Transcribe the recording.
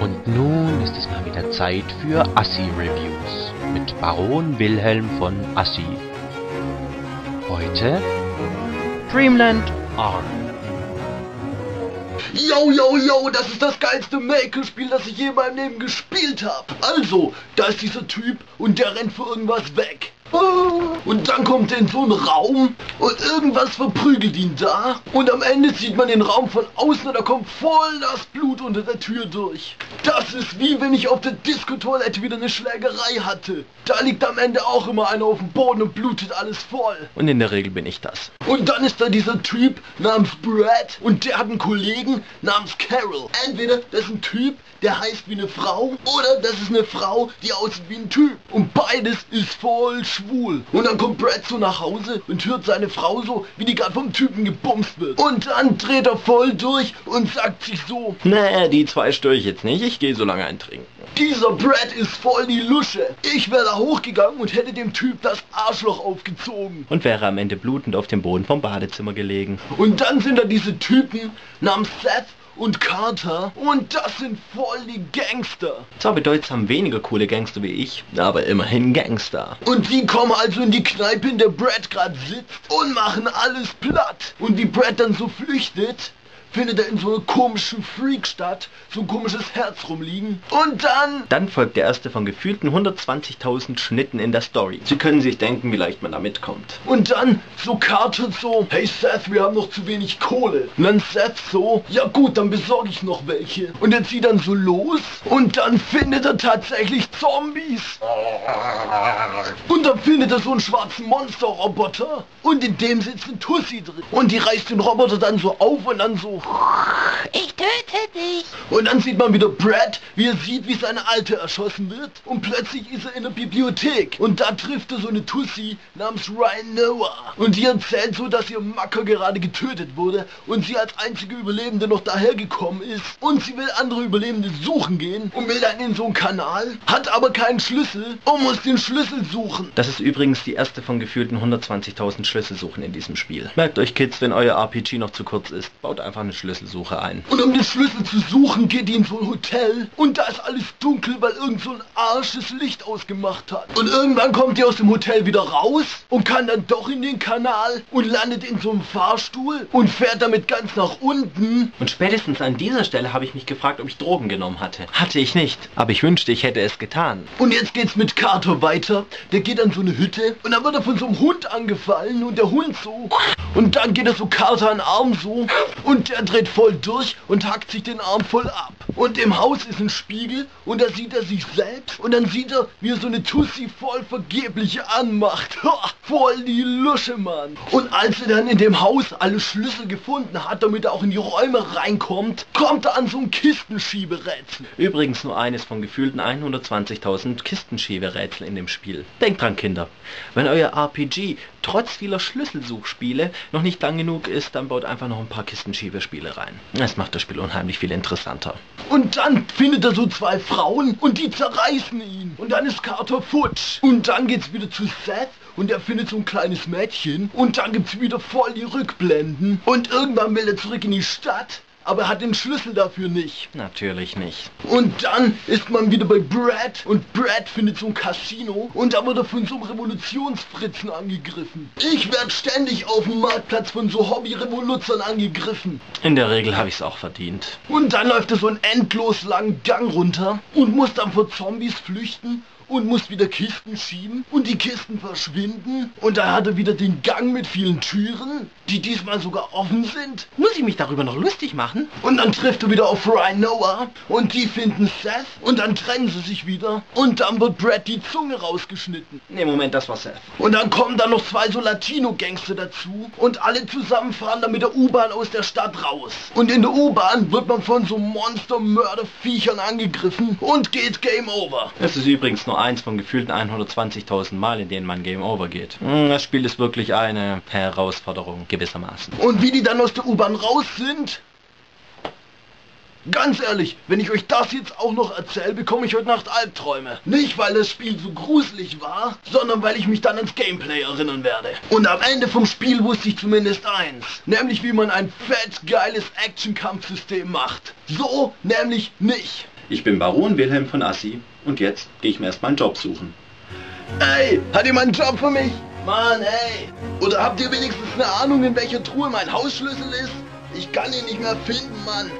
Und nun ist es mal wieder Zeit für Assi-Reviews mit Baron Wilhelm von Assi. Heute Dreamland R. Yo, yo, yo, das ist das geilste Maker-Spiel, das ich je in meinem Leben gespielt habe. Also, da ist dieser Typ und der rennt für irgendwas weg. Und dann kommt er in so einen Raum und irgendwas verprügelt ihn da. Und am Ende sieht man den Raum von außen und da kommt voll das Blut unter der Tür durch. Das ist wie wenn ich auf der Disco-Toilette wieder eine Schlägerei hatte. Da liegt am Ende auch immer einer auf dem Boden und blutet alles voll. Und in der Regel bin ich das. Und dann ist da dieser Typ namens Brad und der hat einen Kollegen namens Carol. Entweder das ist ein Typ, der heißt wie eine Frau, oder das ist eine Frau, die aussieht wie ein Typ. Und beides ist voll schwul. Und dann kommt Brad so nach Hause und hört seine Frau so, wie die gerade vom Typen gebumst wird. Und dann dreht er voll durch und sagt sich so: Nee, die zwei störe ich jetzt nicht, ich gehe so lange ein Trinken. Dieser Brad ist voll die Lusche. Ich wäre da hochgegangen und hätte dem Typ das Arschloch aufgezogen. Und wäre am Ende blutend auf dem Boden vom Badezimmer gelegen. Und dann sind da diese Typen namens Seth und Carter. Und das sind voll die Gangster. Zwar bedeutsam weniger coole Gangster wie ich, aber immerhin Gangster. Und die kommen also in die Kneipe, in der Brad gerade sitzt und machen alles platt. Und wie Brad dann so flüchtet, findet er in so einer komischen Freak-Stadt so ein komisches Herz rumliegen. Und dann... Dann folgt der erste von gefühlten 120.000 Schnitten in der Story. Sie können sich denken, wie leicht man da mitkommt. Und dann so Carter so: Hey Seth, wir haben noch zu wenig Kohle. Und dann Seth so: Ja gut, dann besorge ich noch welche. Und er zieht dann so los und dann findet er tatsächlich Zombies. Und dann findet er so einen schwarzen Monsterroboter. Und in dem sitzt ein Tussi drin. Und die reißt den Roboter dann so auf und dann so: Ich töte dich. Und dann sieht man wieder Brad, wie er sieht, wie seine Alte erschossen wird. Und plötzlich ist er in der Bibliothek. Und da trifft er so eine Tussi namens Rhynoa. Und die erzählt so, dass ihr Macker gerade getötet wurde. Und sie als einzige Überlebende noch dahergekommen ist. Und sie will andere Überlebende suchen gehen. Und will dann in so einen Kanal. Hat aber keinen Schlüssel. Und muss den Schlüssel suchen. Das ist übrigens die erste von gefühlten 120.000 Schlüsselsuchen in diesem Spiel. Merkt euch Kids, wenn euer RPG noch zu kurz ist, baut einfach eine Schlüsselsuche ein. Und um den Schlüssel zu suchen, geht die in so ein Hotel und da ist alles dunkel, weil irgend so ein arsches Licht ausgemacht hat. Und irgendwann kommt die aus dem Hotel wieder raus und kann dann doch in den Kanal und landet in so einem Fahrstuhl und fährt damit ganz nach unten. Und spätestens an dieser Stelle habe ich mich gefragt, ob ich Drogen genommen hatte. Hatte ich nicht, aber ich wünschte, ich hätte es getan. Und jetzt geht's mit Carter weiter. Der geht an so eine Hütte und dann wird er von so einem Hund angefallen und der Hund so. Und dann geht er so Carter an den Arm so und der dreht voll durch und hackt sich den Arm voll ab. Und im Haus ist ein Spiegel und da sieht er sich selbst und dann sieht er, wie er so eine Tussi voll vergeblich anmacht. Ha, voll die Lusche, Mann. Und als er dann in dem Haus alle Schlüssel gefunden hat, damit er auch in die Räume reinkommt, kommt er an so ein Kistenschieberätsel. Übrigens nur eines von gefühlten 120.000 Kistenschieberätsel in dem Spiel. Denkt dran, Kinder. Wenn euer RPG trotz vieler Schlüsselsuchspiele noch nicht lang genug ist, dann baut einfach noch ein paar Kistenschiebespiele rein. Das macht das Spiel unheimlich viel interessanter. Und dann findet er so zwei Frauen und die zerreißen ihn. Und dann ist Carter futsch. Und dann geht's wieder zu Seth und er findet so ein kleines Mädchen. Und dann gibt's wieder voll die Rückblenden. Und irgendwann will er zurück in die Stadt. Aber er hat den Schlüssel dafür nicht. Natürlich nicht. Und dann ist man wieder bei Brad. Und Brad findet so ein Casino. Und da wird er von so einem Revolutionsfritzen angegriffen. Ich werde ständig auf dem Marktplatz von so Hobby-Revoluzern angegriffen. In der Regel habe ich es auch verdient. Und dann läuft er so einen endlos langen Gang runter. Und muss dann vor Zombies flüchten. Und muss wieder Kisten schieben. Und die Kisten verschwinden. Und da hat er wieder den Gang mit vielen Türen, die diesmal sogar offen sind. Muss ich mich darüber noch lustig machen? Und dann trifft er wieder auf Rhynoa. Und die finden Seth. Und dann trennen sie sich wieder. Und dann wird Brad die Zunge rausgeschnitten. Ne, Moment, das war Seth. Und dann kommen dann noch zwei so Latino-Gangster dazu. Und alle zusammen fahren dann mit der U-Bahn aus der Stadt raus. Und in der U-Bahn wird man von so Monster-Mörder-Viechern angegriffen. Und geht Game Over. Das ist übrigens nur eins von gefühlten 120.000 Mal, in denen man Game Over geht. Das Spiel ist wirklich eine Herausforderung, gewissermaßen. Und wie die dann aus der U-Bahn raus sind? Ganz ehrlich, wenn ich euch das jetzt auch noch erzähle, bekomme ich heute Nacht Albträume. Nicht, weil das Spiel so gruselig war, sondern weil ich mich dann ans Gameplay erinnern werde. Und am Ende vom Spiel wusste ich zumindest eins. Nämlich, wie man ein fett geiles Action-Kampfsystem macht. So nämlich nicht. Ich bin Baron Wilhelm von Assi und jetzt gehe ich mir erstmal einen Job suchen. Ey, hat jemand einen Job für mich? Mann, ey! Oder habt ihr wenigstens eine Ahnung, in welcher Truhe mein Hausschlüssel ist? Ich kann ihn nicht mehr finden, Mann!